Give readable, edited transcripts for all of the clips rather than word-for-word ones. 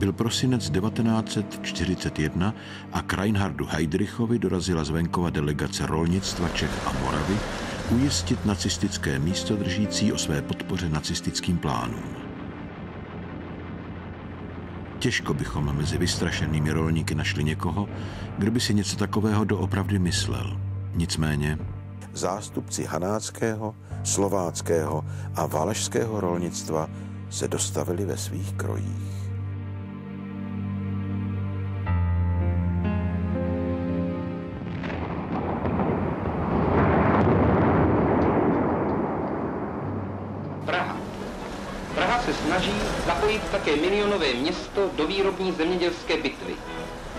Byl prosinec 1941 a k Reinhardu Heydrichovi dorazila z venkova delegace rolnictva Čech a Moravy ujistit nacistické místodržící o své podpoře nacistickým plánům. Těžko bychom mezi vystrašenými rolníky našli někoho, kdo by si něco takového doopravdy myslel. Nicméně zástupci hanáckého, slováckého a valašského rolnictva se dostavili ve svých krojích. Snaží zapojit také milionové město do výrobní zemědělské bitvy.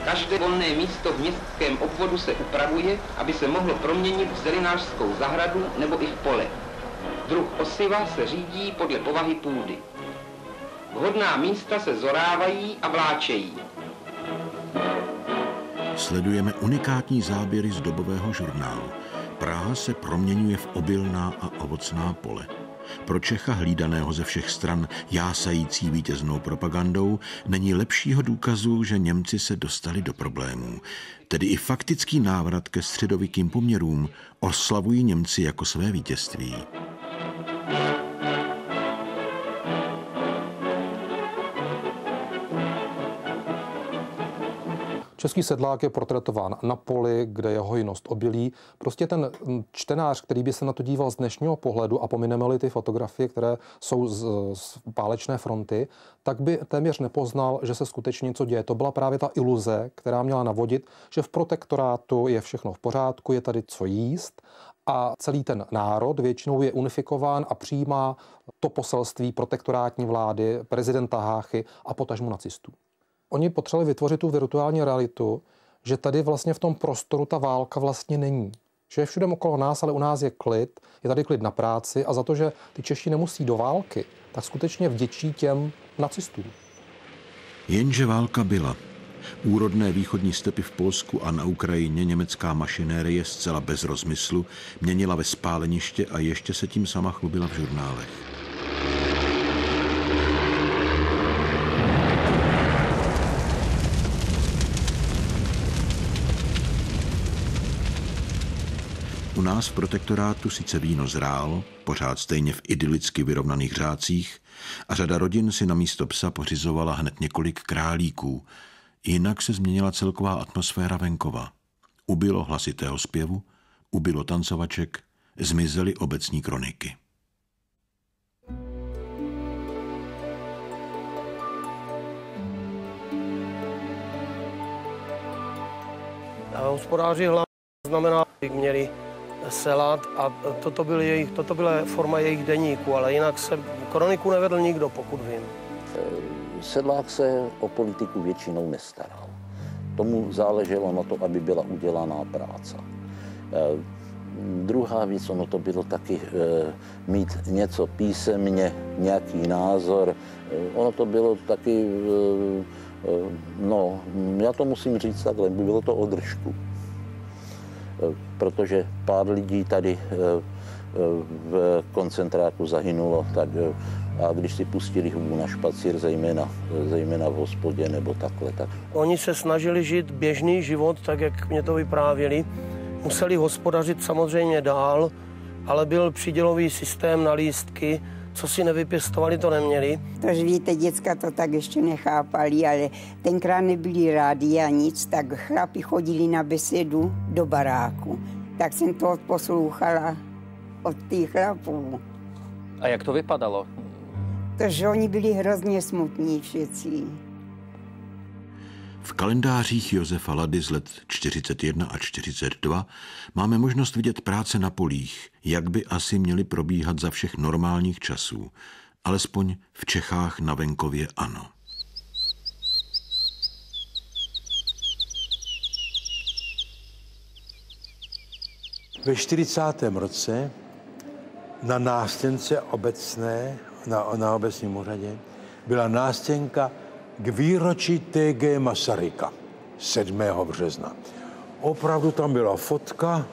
Každé volné místo v městském obvodu se upravuje, aby se mohlo proměnit v zelinářskou zahradu nebo i v pole. Druh osiva se řídí podle povahy půdy. Vhodná místa se zorávají a vláčejí. Sledujeme unikátní záběry z dobového žurnálu. Praha se proměňuje v obilná a ovocná pole. Pro Čecha hlídaného ze všech stran jásající vítěznou propagandou není lepšího důkazu, že Němci se dostali do problémů. Tedy i faktický návrat ke středověkým poměrům oslavují Němci jako své vítězství. Český sedlák je portrétován na poli, kde je hojnost obilí. Prostě ten čtenář, který by se na to díval z dnešního pohledu a pomineme-li ty fotografie, které jsou z válečné fronty, tak by téměř nepoznal, že se skutečně něco děje. To byla právě ta iluze, která měla navodit, že v protektorátu je všechno v pořádku, je tady co jíst a celý ten národ většinou je unifikován a přijímá to poselství protektorátní vlády, prezidenta Háchy a potažmu nacistů. Oni potřebovali vytvořit tu virtuální realitu, že tady vlastně v tom prostoru ta válka vlastně není. Že je všude okolo nás, ale u nás je tady klid na práci a za to, že ty Češi nemusí do války, tak skutečně vděčí těm nacistům. Jenže válka byla. Úrodné východní stepy v Polsku a na Ukrajině německá mašinérie zcela bez rozmyslu měnila ve spáleniště a ještě se tím sama chlubila v žurnálech. U nás v protektorátu sice víno zrálo, pořád stejně v idylicky vyrovnaných řádcích, a řada rodin si na místo psa pořizovala hned několik králíků. Jinak se změnila celková atmosféra venkova. Ubylo hlasitého zpěvu, ubylo tancovaček, zmizely obecní kroniky. A hospodáři hlavně znamená, jak měli selat a toto byla forma jejich deníku, ale jinak se kroniku nevedl nikdo, pokud vím. Sedlák se o politiku většinou nestaral. Tomu záleželo na to, aby byla udělaná práce. Druhá věc, ono to bylo taky mít něco písemně, nějaký názor. Ono to bylo taky, no, já to musím říct takhle, bylo to o držku. Protože pár lidí tady v koncentráku zahynulo, tak, a když si pustili hubu na špacír, zejména v hospodě nebo takhle. Tak. Oni se snažili žít běžný život, tak jak mě to vyprávěli. Museli hospodařit samozřejmě dál, ale byl přidělový systém na lístky, co si nevypěstovali, to neměli. Tož víte, děcka to tak ještě nechápali, ale tenkrát nebyli rádi a nic, tak chlapi chodili na besedu do baráku. Tak jsem to poslouchala od těch chlapů. A jak to vypadalo? Tož oni byli hrozně smutní všichni. V kalendářích Josefa Lady z let 41 a 42 máme možnost vidět práce na polích, jak by asi měly probíhat za všech normálních časů. Alespoň v Čechách na venkově ano. Ve 40. roce na nástěnce obecné, na obecním úřadě, byla nástěnka k výročí T.G. Masaryka 7. března. Opravdu tam byla fotka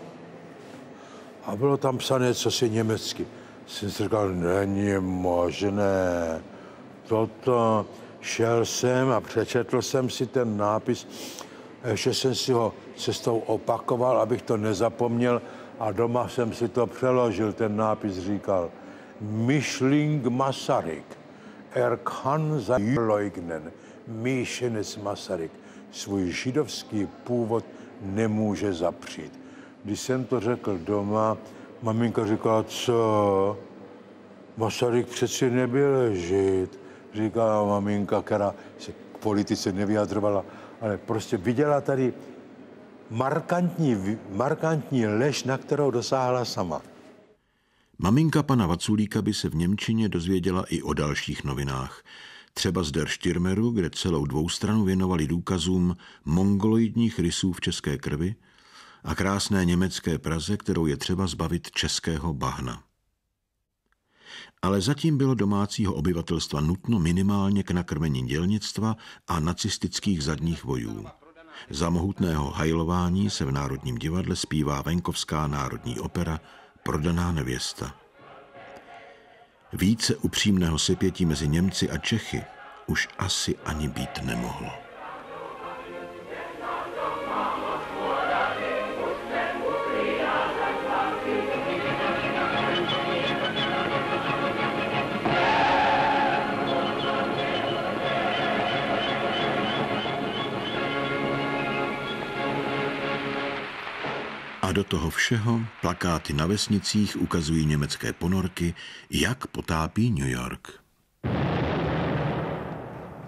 a bylo tam psané cosi německy. Jsem si říkal, není možné toto. šel jsem a přečetl jsem si ten nápis, že jsem si ho cestou opakoval, abych to nezapomněl, a doma jsem si to přeložil, ten nápis říkal: Mischling Masaryk, kann sein leugnen, Míšenec Masaryk, svůj židovský původ nemůže zapřít. Když jsem to řekl doma, maminka říkala: co? Masaryk přeci nebyl žid, říkala maminka, která se k politice nevyjadrovala, ale prostě viděla tady markantní lež, na kterou dosáhla sama. Maminka pana Vaculíka by se v němčině dozvěděla i o dalších novinách. Třeba z Der Stürmeru, kde celou dvoustranu věnovali důkazům mongoloidních rysů v české krvi a krásné německé Praze, kterou je třeba zbavit českého bahna. Ale zatím bylo domácího obyvatelstva nutno minimálně k nakrmení dělnictva a nacistických zadních vojů. Za mohutného hajlování se v Národním divadle zpívá venkovská národní opera Prodaná nevěsta. Více upřímného sepětí mezi Němci a Čechy už asi ani být nemohlo. A do toho všeho plakáty na vesnicích ukazují německé ponorky, jak potápí New York.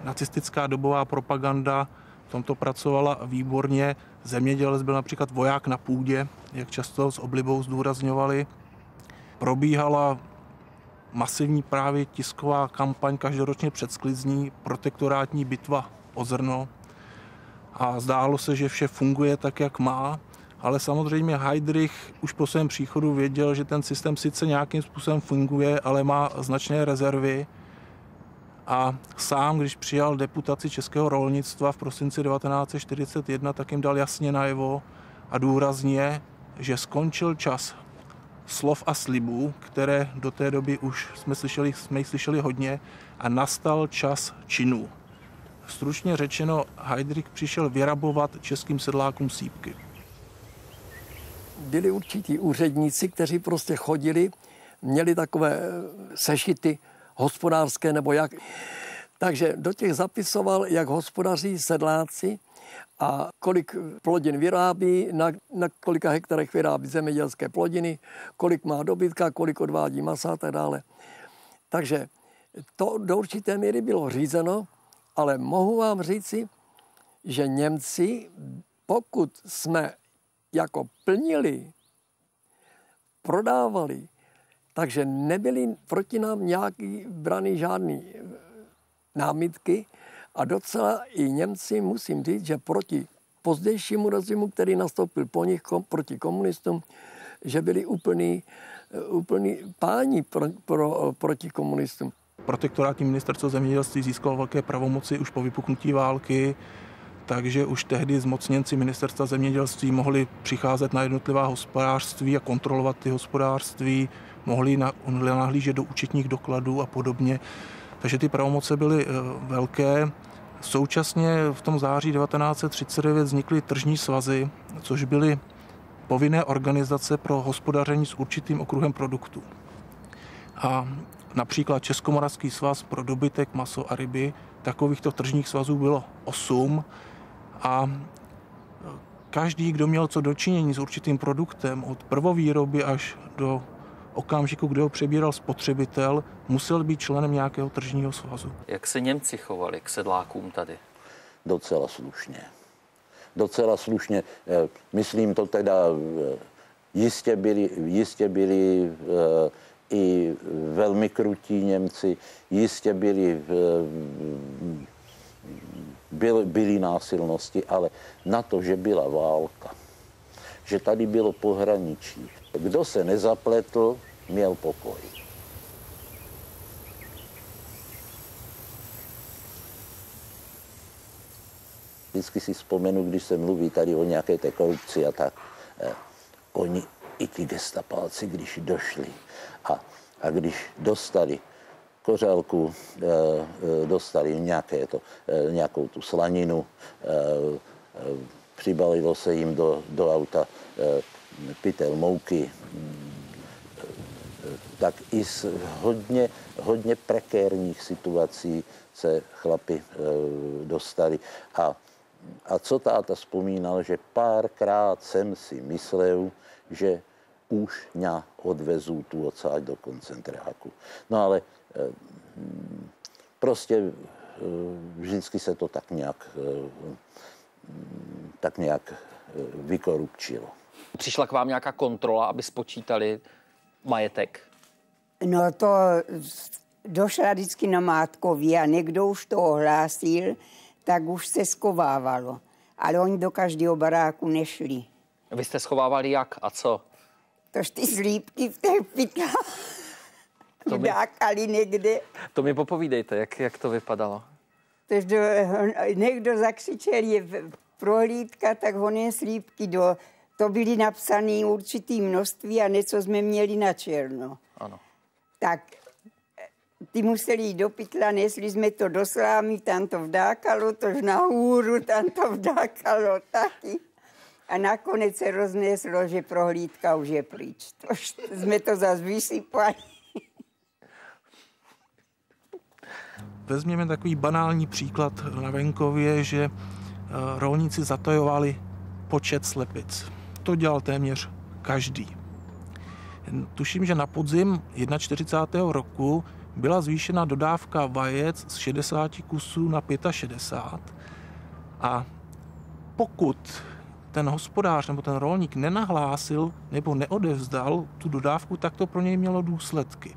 Nacistická dobová propaganda v tomto pracovala výborně. Zemědělec byl například voják na půdě, jak často s oblibou zdůrazňovali. Probíhala masivní právě tisková kampaň každoročně před sklizní, protektorátní bitva o zrno. A zdálo se, že vše funguje tak, jak má. Ale samozřejmě Heydrich už po svém příchodu věděl, že ten systém sice nějakým způsobem funguje, ale má značné rezervy. A sám, když přijal deputaci českého rolnictva v prosinci 1941, tak jim dal jasně najevo a důrazně, že skončil čas slov a slibů, které do té doby už jsme slyšeli hodně, a nastal čas činů. Stručně řečeno, Heydrich přišel vyrabovat českým sedlákům sýpky. Byli určití úředníci, kteří prostě chodili, měli takové sešity hospodářské nebo jak. Takže do těch zapisoval, jak hospodaří sedláci a kolik plodin vyrábí, na kolika hektarech vyrábí zemědělské plodiny, kolik má dobytka, kolik odvádí masa a tak dále. Takže to do určité míry bylo řízeno, ale mohu vám říci, že Němci, pokud jsme jako plnili, prodávali, takže nebyly proti nám nějaký brany žádný námitky a docela i Němci, musím říct, že proti pozdějšímu režimu, který nastoupil po nich, proti komunistům, že byli úplný páni proti komunistům. Protektorátní ministerstvo zemědělství získalo velké pravomoci už po vypuknutí války, takže už tehdy zmocněnci ministerstva zemědělství mohli přicházet na jednotlivá hospodářství a kontrolovat ty hospodářství, mohli nahlížet do účetních dokladů a podobně. Takže ty pravomoce byly velké. Současně v tom září 1939 vznikly tržní svazy, což byly povinné organizace pro hospodaření s určitým okruhem produktů. A například Českomoravský svaz pro dobytek, maso a ryby, takovýchto tržních svazů bylo 8. A každý, kdo měl co dočinění s určitým produktem, od prvovýroby až do okamžiku, kdy ho přebíral spotřebitel, musel být členem nějakého tržního svazu. Jak se Němci chovali k sedlákům tady? Docela slušně. Docela slušně. Myslím to teda, jistě byli i velmi krutí Němci, jistě byly násilnosti, ale na to, že byla válka, že tady bylo pohraničí. Kdo se nezapletl, měl pokoj. Vždycky si vzpomenu, když se mluví tady o nějaké té korupci a tak, oni i ti gestapáci, když došli a když dostali kořálku, dostali nějaké to, nějakou tu slaninu, přibalilo se jim do auta pytel mouky, tak i z hodně prekérních situací se chlapi dostali. A co táta vzpomínal, že párkrát jsem si myslel, že už mě odvezou tu odsáď do koncentráku. No ale prostě vždycky se to tak nějak vykorupčilo. Přišla k vám nějaká kontrola, aby spočítali majetek? No to došla vždycky na Mátkově a někdo už to ohlásil, tak už se schovávalo. Ale oni do každého baráku nešli. Vy jste schovávali jak a co? Tož ty zlípky v těch pytlách udákali někde. To mi popovídejte, jak to vypadalo. Tož někdo zakřičel, je prohlídka, tak honé slípky do... To byly napsané určitý množství a něco jsme měli na černo. Ano. Tak ty museli jít do pytla, nesli jsme to do slámy, tam to vdákalo, tož na hůru, tam to vdákalo taky. A nakonec se rozneslo, že prohlídka už je pryč. Tož jsme to zase vysypali. Vezměme takový banální příklad na venkově, že rolníci zatajovali počet slepic. To dělal téměř každý. Tuším, že na podzim 41. roku byla zvýšena dodávka vajec z 60 kusů na 65 a pokud ten hospodář nebo ten rolník nenahlásil nebo neodevzdal tu dodávku, tak to pro něj mělo důsledky.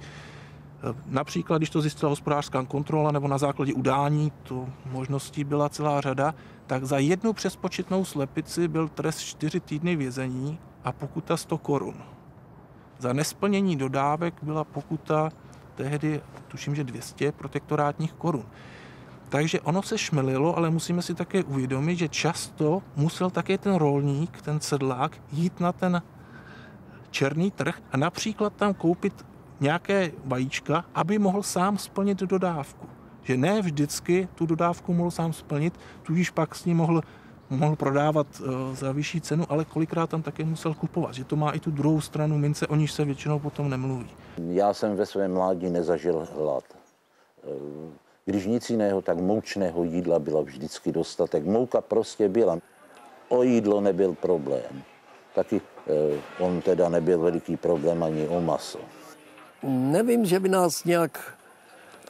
Například, když to zjistila hospodářská kontrola nebo na základě udání, to možností byla celá řada, tak za jednu přespočetnou slepici byl trest 4 týdny vězení a pokuta 100 korun. Za nesplnění dodávek byla pokuta tehdy, tuším, že 200 protektorátních korun. Takže ono se šmelilo, ale musíme si také uvědomit, že často musel také ten rolník, ten sedlák, jít na ten černý trh a například tam koupit nějaké vajíčka, aby mohl sám splnit dodávku. Že ne vždycky tu dodávku mohl sám splnit, tudíž pak s ní mohl prodávat za vyšší cenu, ale kolikrát tam také musel kupovat. Že to má i tu druhou stranu mince, o níž se většinou potom nemluví. Já jsem ve svém mládí nezažil hlad. Když nic jiného, tak moučného jídla byla vždycky dostatek. Mouka prostě byla. O jídlo nebyl problém. Taky on teda nebyl veliký problém ani o maso. Nevím, že by nás nějak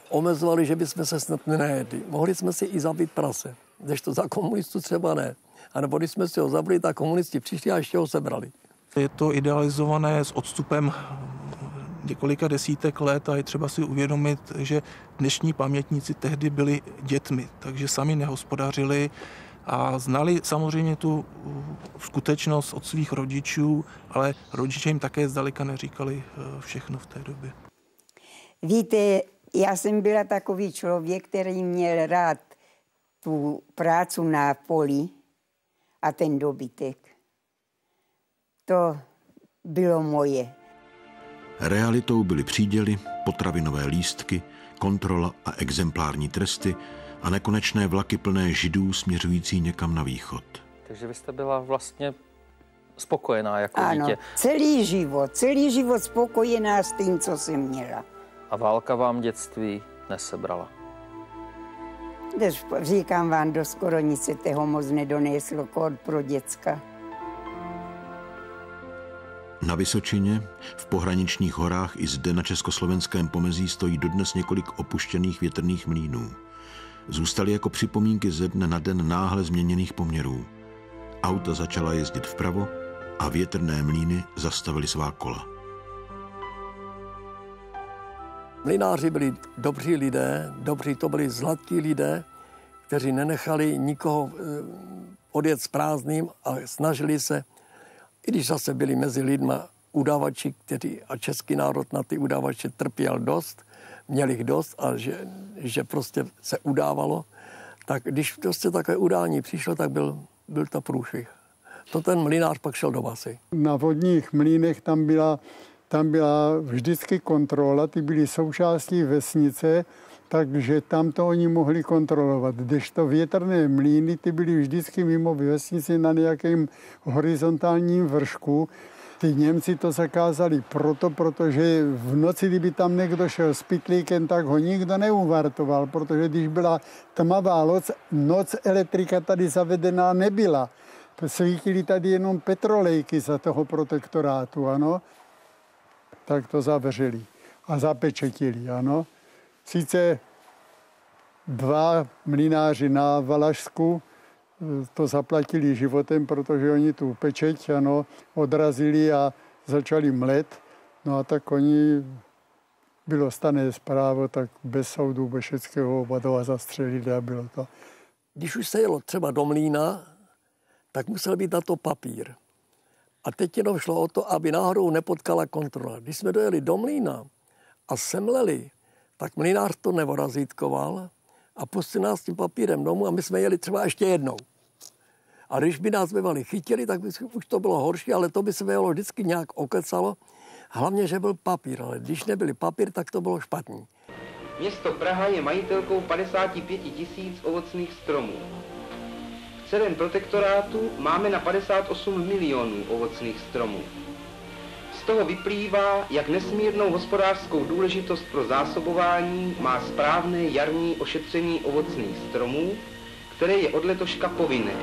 omezovali, že bychom se snad nejedli. Mohli jsme si i zabít prase, když to za komunistů třeba ne. A nebo když jsme si ho zabili, tak komunisti přišli a ještě ho sebrali. Je to idealizované s odstupem několika desítek let a je třeba si uvědomit, že dnešní pamětníci tehdy byli dětmi, takže sami nehospodařili a znali samozřejmě tu skutečnost od svých rodičů, ale rodiče jim také zdaleka neříkali všechno v té době. Víte, já jsem byla takový člověk, který měl rád tu práci na poli a ten dobytek. To bylo moje. Realitou byly příděly, potravinové lístky, kontrola a exemplární tresty a nekonečné vlaky plné Židů směřující někam na východ. Takže vy jste byla vlastně spokojená jako dítě. Ano, celý život spokojená s tím, co jsem měla. A válka vám dětství nesebrala? Když říkám vám, doskoro nic se toho moc nedoneslo kód pro děcka. Na Vysočině, v pohraničních horách i zde na československém pomezí stojí dodnes několik opuštěných větrných mlýnů. Zůstaly jako připomínky ze dne na den náhle změněných poměrů. Auta začala jezdit vpravo a větrné mlýny zastavily svá kola. Mlynáři byli dobří lidé, to byli zlatí lidé, kteří nenechali nikoho odjet s prázdným a snažili se, i když zase byli mezi lidma udavači, kteří a český národ na ty udavače trpěl dost, měl jich dost a že prostě se udávalo, tak když prostě takové udání přišlo, tak byl to průšvih. To ten mlynář pak šel do basy. Na vodních mlýnech tam byla tam byla vždycky kontrola, ty byly součástí vesnice, takže tam to oni mohli kontrolovat. Kdežto větrné mlýny, ty byly vždycky mimo vesnici na nějakém horizontálním vršku. Ty Němci to zakázali protože v noci, kdyby tam někdo šel s pitlíkem, tak ho nikdo neuvartoval, protože když byla tmavá noc, elektrika tady zavedená nebyla. Svítily tady jenom petrolejky za toho protektorátu, ano. Tak to zavřeli a zapečetili, ano. Sice dva mlynáři na Valašsku to zaplatili životem, protože oni tu pečeť, ano, odrazili a začali mlet. No a tak oni, bylo stané zprávo, tak bez soudu Bešeckého oba dva zastřelili a bylo to. Když už se jelo třeba do mlýna, tak musel být na to papír. A teď jenom šlo o to, aby náhodou nepotkala kontrola. Když jsme dojeli do mlýna a semleli, tak mlynář to nevorazítkoval a pustil nás tím papírem domů a my jsme jeli třeba ještě jednou. A když by nás bývali chytili, tak by už to bylo horší, ale to by se jelo vždycky nějak okecalo. Hlavně, že byl papír, ale když nebyl papír, tak to bylo špatný. Město Praha je majitelkou 55 tisíc ovocných stromů. V celém protektorátu máme na 58 milionů ovocných stromů. Z toho vyplývá, jak nesmírnou hospodářskou důležitost pro zásobování má správné jarní ošetření ovocných stromů, které je od letoška povinné.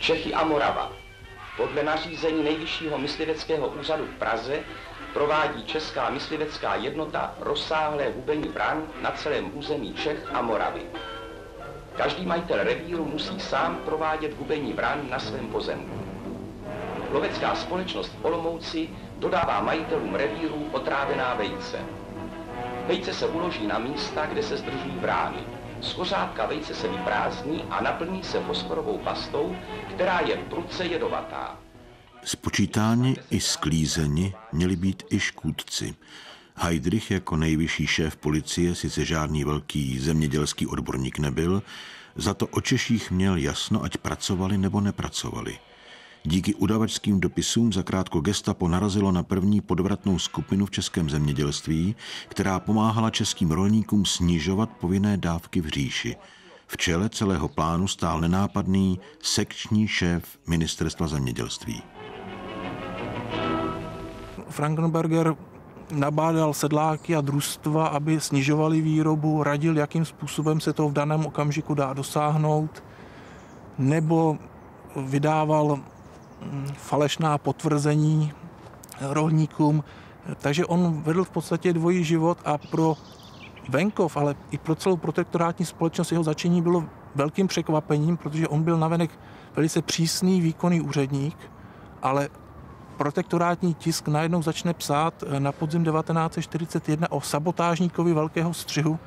Čechy a Morava. Podle nařízení Nejvyššího mysliveckého úřadu v Praze provádí Česká myslivecká jednota rozsáhlé hubení bran na celém území Čech a Moravy. Každý majitel revíru musí sám provádět hubení bran na svém pozemku. Lovecká společnost v Olomouci dodává majitelům revírů otrávená vejce. Vejce se uloží na místa, kde se zdržují brány. Z kořádka vejce se vyprázdní a naplní se fosforovou pastou, která je prudce jedovatá. Spočítáni i sklízeni měli být i škůdci. Heydrich jako nejvyšší šéf policie sice žádný velký zemědělský odborník nebyl, za to o Češích měl jasno, ať pracovali nebo nepracovali. Díky udavačským dopisům zakrátko Gestapo narazilo na první podvratnou skupinu v českém zemědělství, která pomáhala českým rolníkům snižovat povinné dávky v říši. V čele celého plánu stál nenápadný sekční šéf ministerstva zemědělství. Frankenberger nabádal sedláky a družstva, aby snižovali výrobu, radil, jakým způsobem se to v daném okamžiku dá dosáhnout, nebo vydával falešná potvrzení rolníkům. Takže on vedl v podstatě dvojí život a pro venkov, ale i pro celou protektorátní společnost jeho začení bylo velkým překvapením, protože on byl navenek velice přísný, výkonný úředník, ale protektorátní tisk najednou začne psát na podzim 1941 o sabotážníkovi velkého střihu,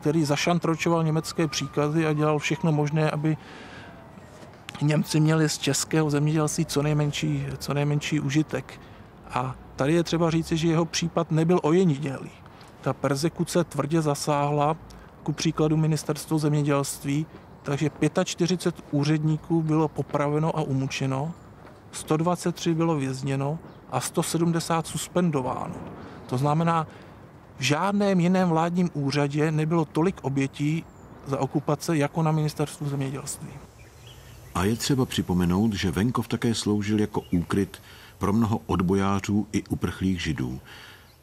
který zašantročoval německé příkazy a dělal všechno možné, aby Němci měli z českého zemědělství co nejmenší užitek. A tady je třeba říci, že jeho případ nebyl ojedinělý. Ta perzekuce tvrdě zasáhla ku příkladu ministerstvo zemědělství, takže 45 úředníků bylo popraveno a umučeno, 123 bylo vězněno a 170 suspendováno. To znamená, v žádném jiném vládním úřadě nebylo tolik obětí za okupace jako na ministerstvu zemědělství. A je třeba připomenout, že venkov také sloužil jako úkryt pro mnoho odbojářů i uprchlých židů.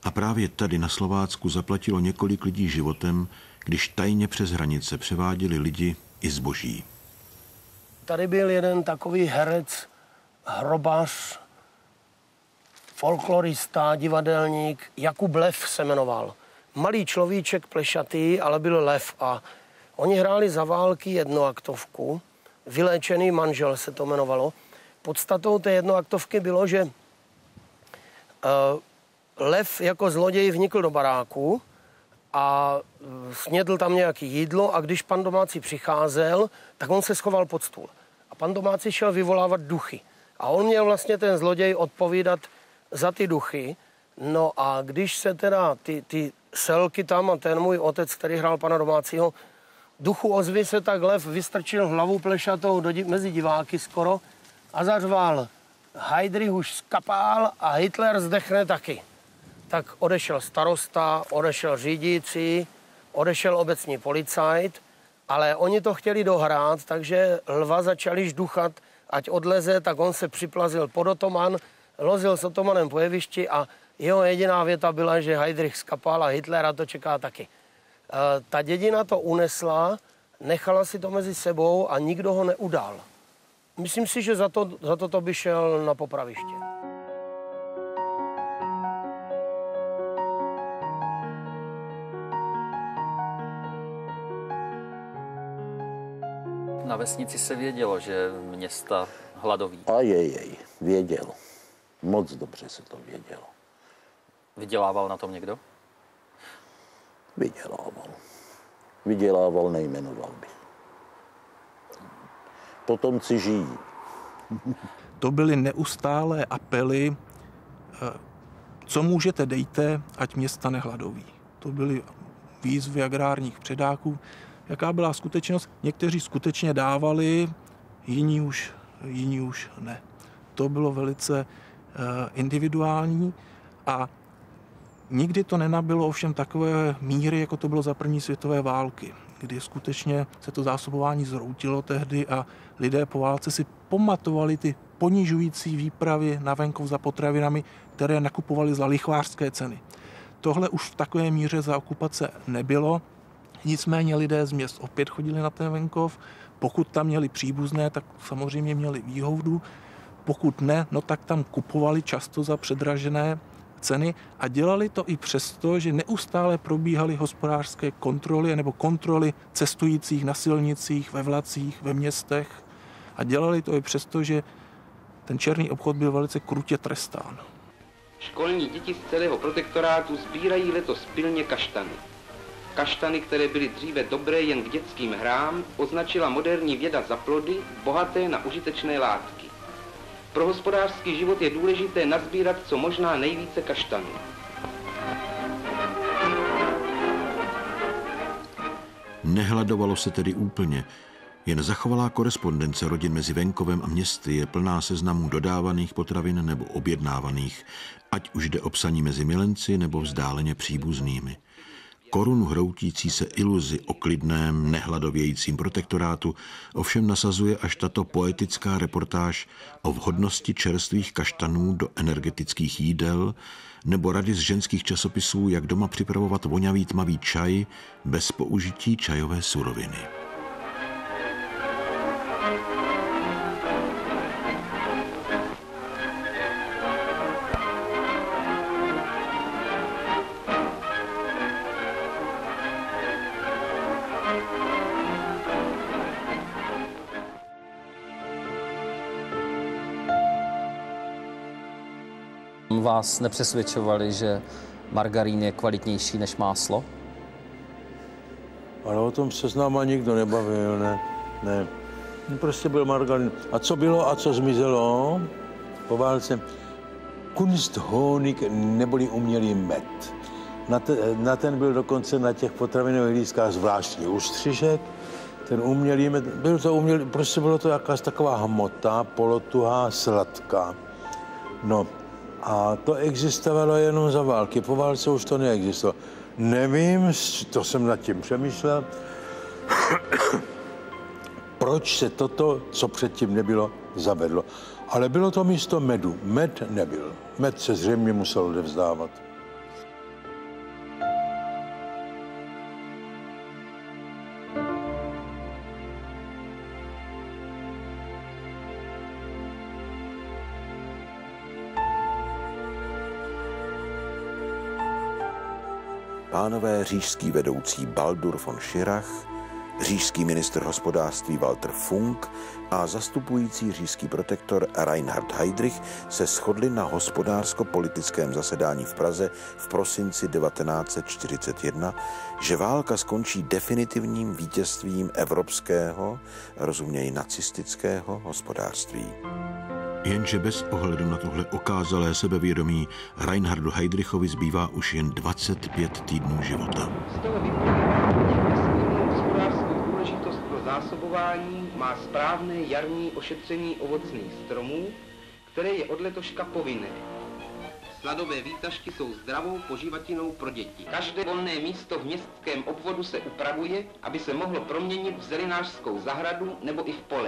A právě tady na Slovácku zaplatilo několik lidí životem, když tajně přes hranice převáděli lidi i zboží. Tady byl jeden takový herec, hrobař, folklorista, divadelník, Jakub Lev se jmenoval. Malý človíček plešatý, ale byl lev a oni hráli za války jednoaktovku, Vyléčený manžel se to jmenovalo. Podstatou té jednoaktovky bylo, že lev jako zloděj vnikl do baráku a snědl tam nějaké jídlo a když pan domácí přicházel, tak on se schoval pod stůl. A pan domácí šel vyvolávat duchy. A on měl vlastně ten zloděj odpovídat za ty duchy. No a když se teda ty selky tam a ten můj otec, který hrál pana domácího, duchu ozvy se, tak lev vystrčil hlavu plešatou mezi diváky skoro a zařval, Heydrich už skapál a Hitler zdechne taky. Tak odešel starosta, odešel řídící, odešel obecní policajt, ale oni to chtěli dohrát, takže lva začali žduchat, ať odleze, tak on se připlazil pod otoman, lozil s otomanem po jevišti a jeho jediná věta byla, že Heydrich skapal a Hitlera to čeká taky. Ta dědina to unesla, nechala si to mezi sebou a nikdo ho neudal. Myslím si, že za to by šel na popraviště. Na vesnici se vědělo, že města hladoví. Ajejej, věděl. Moc dobře se to vědělo. Vydělával na tom někdo? Vydělával. Vydělával, nejmenoval bych. Potomci žijí. To byly neustálé apely, co můžete, dejte, ať města nehladoví. To byly výzvy agrárních předáků. Jaká byla skutečnost? Někteří skutečně dávali, jiní už ne. To bylo velice individuální a nikdy to nenabylo ovšem takové míry, jako to bylo za první světové války, kdy skutečně se to zásobování zroutilo tehdy a lidé po válce si pamatovali ty ponižující výpravy na venkov za potravinami, které nakupovali za lichvářské ceny. Tohle už v takové míře za okupace nebylo, nicméně lidé z měst opět chodili na ten venkov, pokud tam měli příbuzné, tak samozřejmě měli výhodu, pokud ne, no tak tam kupovali často za předražené ceny a dělali to i přesto, že neustále probíhaly hospodářské kontroly nebo kontroly cestujících na silnicích, ve vlacích, ve městech a dělali to i přesto, že ten černý obchod byl velice krutě trestán. Školní děti z celého protektorátu sbírají letos pilně kaštany. Kaštany, které byly dříve dobré jen k dětským hrám, označila moderní věda za plody, bohaté na užitečné látky. Pro hospodářský život je důležité nazbírat co možná nejvíce kaštanů. Nehladovalo se tedy úplně. Jen zachovalá korespondence rodin mezi venkovem a městy je plná seznamů dodávaných potravin nebo objednávaných, ať už jde o psaní mezi milenci nebo vzdáleně příbuznými. Korunu hroutící se iluzi o klidném, nehladovějícím protektorátu ovšem nasazuje až tato poetická reportáž o vhodnosti čerstvých kaštanů do energetických jídel nebo rady z ženských časopisů, jak doma připravovat vonavý tmavý čaj bez použití čajové suroviny. Vás nepřesvědčovali, že margarín je kvalitnější než máslo? Ale o tom se s náma nikdo nebavil, ne. Prostě byl margarín. A co bylo a co zmizelo po válce? Kunsthonig neboli umělý med. Na ten byl dokonce na těch potravinových lístkách zvláštní ústřižek. Ten umělý med, prostě bylo to jakási taková hmota, polotuhá, sladká. No. A to existovalo jenom za války, po válce už to neexistovalo. Nevím, to jsem nad tím přemýšlel, proč se toto, co předtím nebylo, zavedlo. Ale bylo to místo medu. Med nebyl. Med se zřejmě musel odevzdávat. Pánové říšský vedoucí Baldur von Schirach, říšský ministr hospodářství Walter Funk a zastupující říšský protektor Reinhard Heydrich se shodli na hospodářsko-politickém zasedání v Praze v prosinci 1941, že válka skončí definitivním vítězstvím evropského, rozuměj nacistického hospodářství. Jenže bez ohledu na tohle okázalé sebevědomí Reinhardu Heydrichovi zbývá už jen 25 týdnů života. Z toho vyplývá hospodářskou důležitost pro zásobování má správné jarní ošetření ovocných stromů, které je od letoška povinné. Sladové výtažky jsou zdravou poživatinou pro děti. Každé volné místo v městském obvodu se upravuje, aby se mohlo proměnit v zelinářskou zahradu nebo i v pole.